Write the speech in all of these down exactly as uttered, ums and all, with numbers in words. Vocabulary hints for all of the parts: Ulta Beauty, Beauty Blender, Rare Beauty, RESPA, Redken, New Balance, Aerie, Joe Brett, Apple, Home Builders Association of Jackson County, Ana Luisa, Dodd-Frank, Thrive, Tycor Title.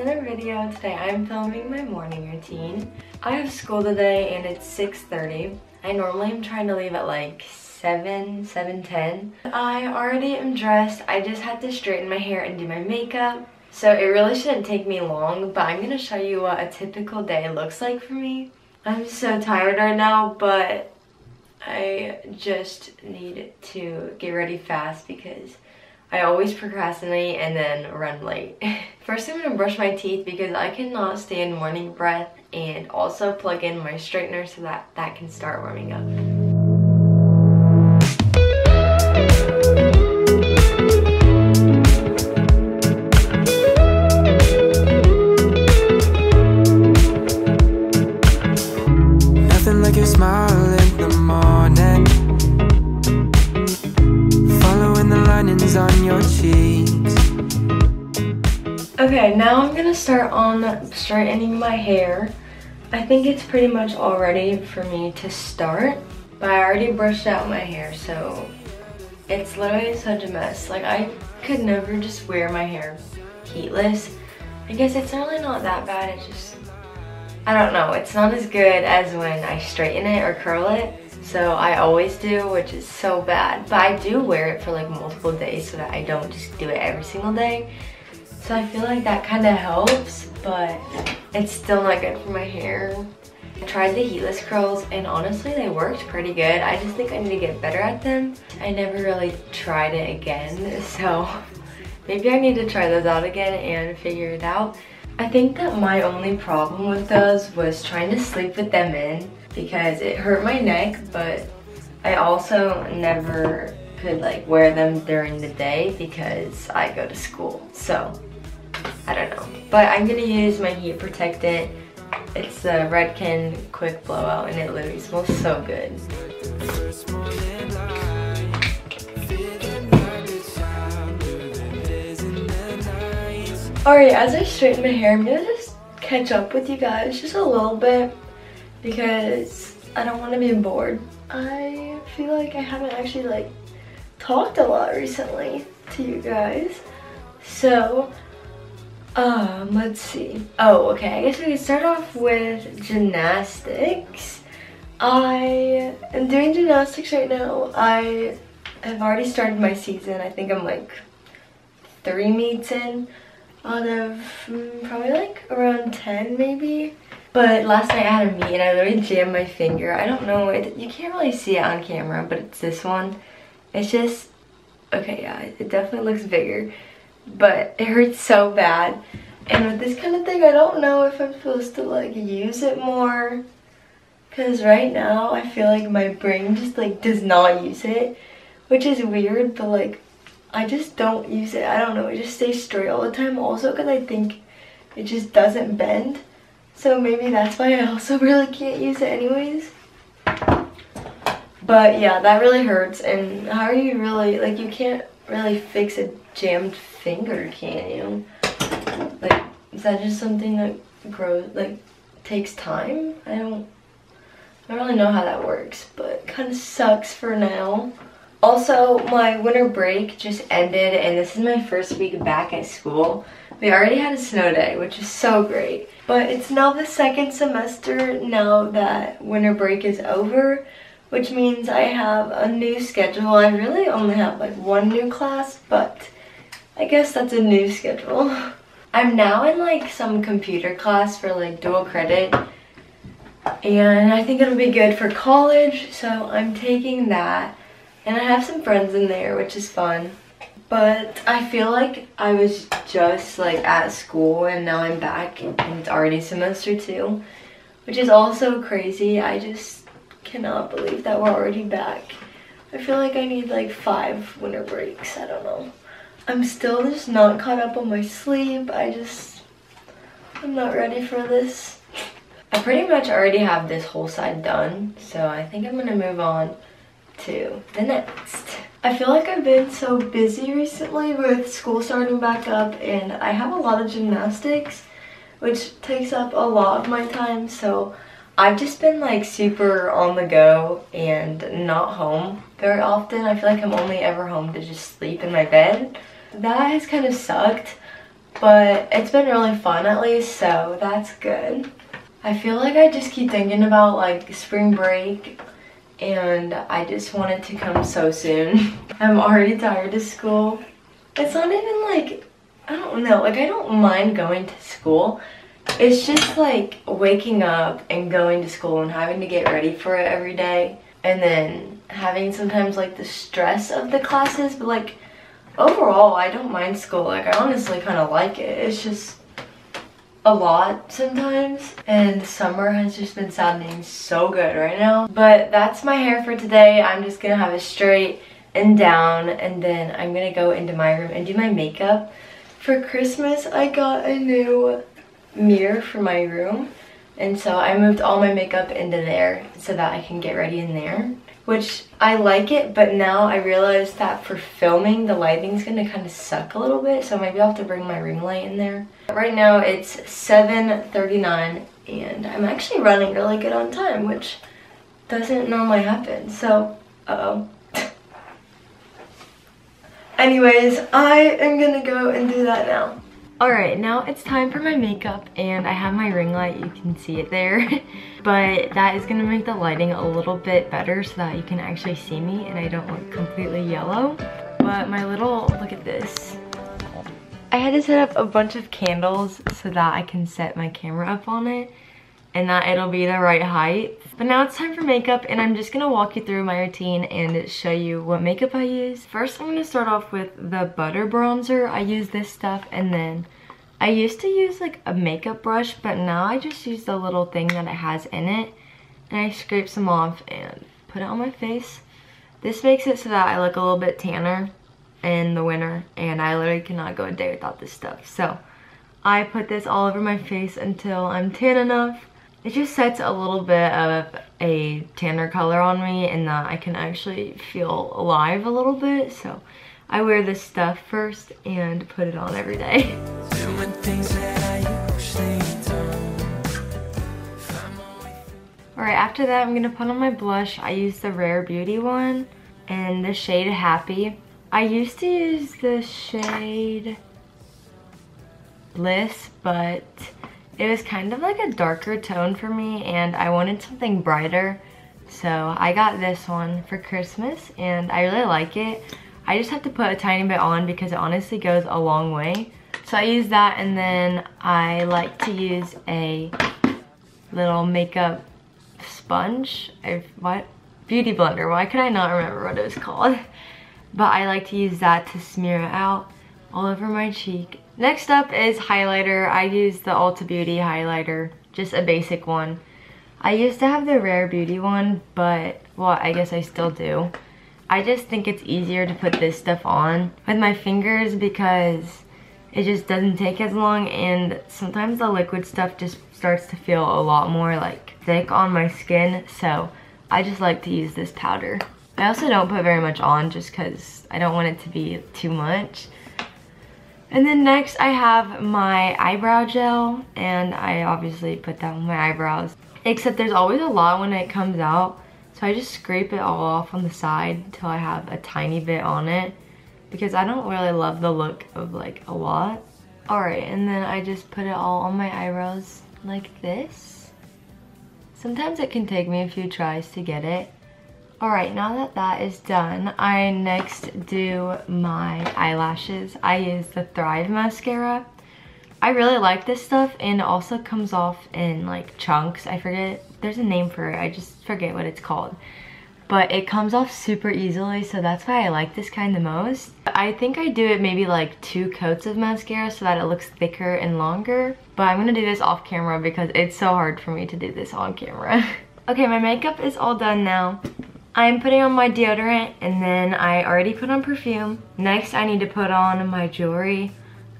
another video. Today I'm filming my morning routine. I have school today and it's six thirty. I normally am trying to leave at like seven, seven ten. I already am dressed. I just had to straighten my hair and do my makeup. So it really shouldn't take me long, but I'm gonna show you what a typical day looks like for me. I'm so tired right now, but I just need to get ready fast because I always procrastinate and then run late. First, I'm gonna brush my teeth because I cannot stand morning breath, and also plug in my straightener so that that can start warming up. Okay, now I'm gonna start on straightening my hair. I think it's pretty much all ready for me to start, but I already brushed out my hair, so it's literally such a mess. Like, I could never just wear my hair heatless. I guess it's really not that bad, it's just, I don't know, it's not as good as when I straighten it or curl it. So I always do, which is so bad, but I do wear it for like multiple days so that I don't just do it every single day. So I feel like that kind of helps, but it's still not good for my hair. I tried the heatless curls and honestly they worked pretty good. I just think I need to get better at them. I never really tried it again, so maybe I need to try those out again and figure it out. I think that my only problem with those was trying to sleep with them in because it hurt my neck, but I also never could like wear them during the day because I go to school, so I don't know. But I'm gonna use my heat protectant. It's the Redken Quick Blowout and it literally smells so good. Alright, as I straighten my hair, I'm gonna just catch up with you guys just a little bit because I don't want to be bored. I feel like I haven't actually like talked a lot recently to you guys. So, um, let's see. Oh, okay, I guess we can start off with gymnastics. I am doing gymnastics right now. I have already started my season. I think I'm like three meets in out of mm, probably like around ten maybe. But last night I had a meet and I literally jammed my finger. I don't know, it, you can't really see it on camera, but it's this one. It's just, okay, yeah, it definitely looks bigger, but it hurts so bad. And with this kind of thing, I don't know if I'm supposed to like use it more, because right now I feel like my brain just like does not use it, which is weird, but like I just don't use it. I don't know, it just stays straight all the time also because I think it just doesn't bend. So maybe that's why I also really can't use it anyways. But yeah, that really hurts. And how are you really, like, you can't really fix a jammed finger, can you? Like, is that just something that grows, like, takes time? I don't, I don't really know how that works, but it kind of sucks for now. Also, my winter break just ended and this is my first week back at school. We already had a snow day, which is so great. But it's now the second semester now that winter break is over, which means I have a new schedule. I really only have like one new class, but I guess that's a new schedule. I'm now in like some computer class for like dual credit, and I think it'll be good for college, so I'm taking that. And I have some friends in there, which is fun. But I feel like I was just like at school and now I'm back and it's already semester two, which is also crazy. I just cannot believe that we're already back. I feel like I need like five winter breaks. I don't know. I'm still just not caught up on my sleep. I just, I'm not ready for this. I pretty much already have this whole side done, so I think I'm gonna move on to the next. I feel like I've been so busy recently with school starting back up and I have a lot of gymnastics which takes up a lot of my time, so I've just been like super on the go and not home very often. I feel like I'm only ever home to just sleep in my bed. That has kind of sucked, but it's been really fun at least, so that's good. I feel like I just keep thinking about like spring break and I just want it to come so soon. I'm already tired of school. It's not even like, I don't know, like I don't mind going to school. It's just like waking up and going to school and having to get ready for it every day. And then having sometimes like the stress of the classes, but like overall I don't mind school. Like I honestly kind of like it. It's just a lot sometimes, and summer has just been sounding so good right now. But that's my hair for today. I'm just gonna have it straight and down, and then I'm gonna go into my room and do my makeup. For Christmas I got a new mirror for my room, and so I moved all my makeup into there so that I can get ready in there, which I like it, but now I realize that for filming the lighting's gonna kind of suck a little bit, so maybe I'll have to bring my room light in there. Right now it's seven thirty-nine and I'm actually running really good on time, which doesn't normally happen, so uh-oh. Anyways, I am gonna go and do that now. Alright, now it's time for my makeup, and I have my ring light, you can see it there. But that is gonna make the lighting a little bit better so that you can actually see me and I don't look completely yellow. But my little, look at this. I had to set up a bunch of candles so that I can set my camera up on it and that it'll be the right height. But now it's time for makeup, and I'm just gonna walk you through my routine and show you what makeup I use. First, I'm gonna start off with the butter bronzer. I use this stuff, and then I used to use like a makeup brush, but now I just use the little thing that it has in it, and I scrape some off and put it on my face. This makes it so that I look a little bit tanner in the winter, and I literally cannot go a day without this stuff. So I put this all over my face until I'm tan enough. It just sets a little bit of a tanner color on me and that I can actually feel alive a little bit. So I wear this stuff first and put it on every day. Alright, after that I'm going to put on my blush. I use the Rare Beauty one and the shade Happy. I used to use the shade Bliss, but it was kind of like a darker tone for me and I wanted something brighter, so I got this one for Christmas and I really like it. I just have to put a tiny bit on because it honestly goes a long way. So I use that, and then I like to use a little makeup sponge. I've, what? Beauty Blender. Why can I not remember what it was called? But I like to use that to smear it out all over my cheek. Next up is highlighter. I use the Ulta Beauty highlighter, just a basic one. I used to have the Rare Beauty one, but, well, I guess I still do. I just think it's easier to put this stuff on with my fingers because it just doesn't take as long, and sometimes the liquid stuff just starts to feel a lot more like thick on my skin, so I just like to use this powder. I also don't put very much on just because I don't want it to be too much. And then next I have my eyebrow gel, and I obviously put that on my eyebrows. Except there's always a lot when it comes out, so I just scrape it all off on the side until I have a tiny bit on it, because I don't really love the look of like a lot. Alright, and then I just put it all on my eyebrows like this. Sometimes it can take me a few tries to get it. Alright, now that that is done, I next do my eyelashes. I use the Thrive mascara. I really like this stuff, and it also comes off in like chunks. I forget, there's a name for it, I just forget what it's called. But it comes off super easily, so that's why I like this kind the most. I think I do it maybe like two coats of mascara so that it looks thicker and longer. But I'm gonna do this off camera because it's so hard for me to do this on camera. Okay, my makeup is all done now. I'm putting on my deodorant, and then I already put on perfume. Next, I need to put on my jewelry.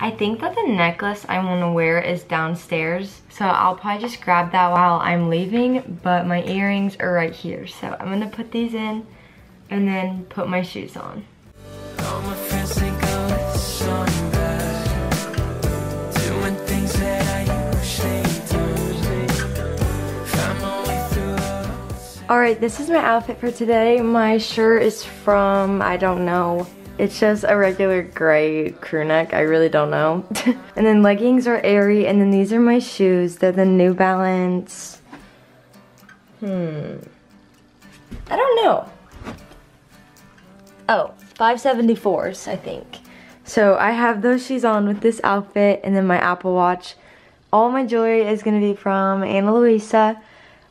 I think that the necklace I want to wear is downstairs, so I'll probably just grab that while I'm leaving, but my earrings are right here, so I'm going to put these in and then put my shoes on. All my friends think I'm doing things that I usually do. Alright, this is my outfit for today. My shirt is from, I don't know. It's just a regular gray crew neck. I really don't know. And then leggings are Aerie, and then these are my shoes. They're the New Balance. Hmm. I don't know. Oh, five seventy-fours, I think. So I have those shoes on with this outfit, and then my Apple Watch. All my jewelry is gonna be from Ana Luisa.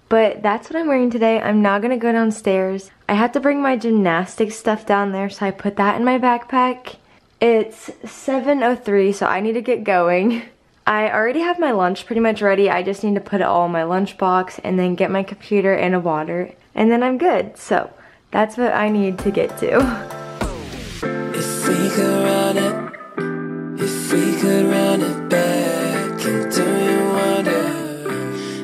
But that's what I'm wearing today. I'm now gonna go downstairs. I had to bring my gymnastics stuff down there, so I put that in my backpack. It's seven oh three, so I need to get going. I already have my lunch pretty much ready. I just need to put it all in my lunchbox and then get my computer and a water. And then I'm good. So that's what I need to get to. If we could run it, if we could run it back, and do you wonder?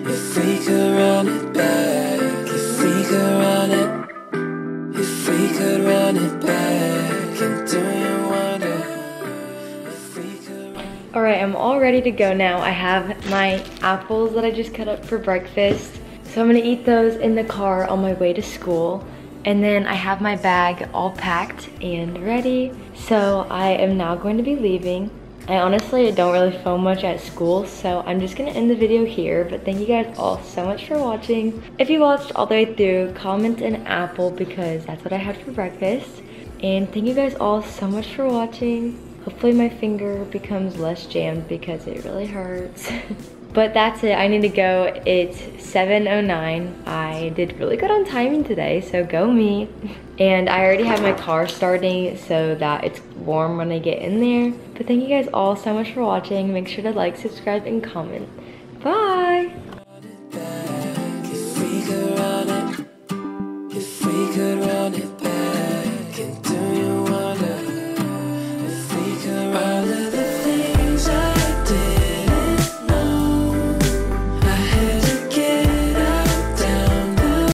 If we could run it back, if we could run it, if we could run it back, and do you wonder, if we could run it back. Alright, I'm all ready to go now. I have my apples that I just cut up for breakfast. So I'm gonna eat those in the car on my way to school. And then I have my bag all packed and ready. So I am now going to be leaving. I honestly don't really film much at school, so I'm just gonna end the video here, but thank you guys all so much for watching. If you watched all the way through, comment an apple because that's what I had for breakfast. And thank you guys all so much for watching. Hopefully my finger becomes less jammed because it really hurts. But that's it, I need to go. It's seven oh nine. I did really good on timing today, so go me. And I already have my car starting so that it's warm when I get in there. But thank you guys all so much for watching. Make sure to like, subscribe, and comment. Bye!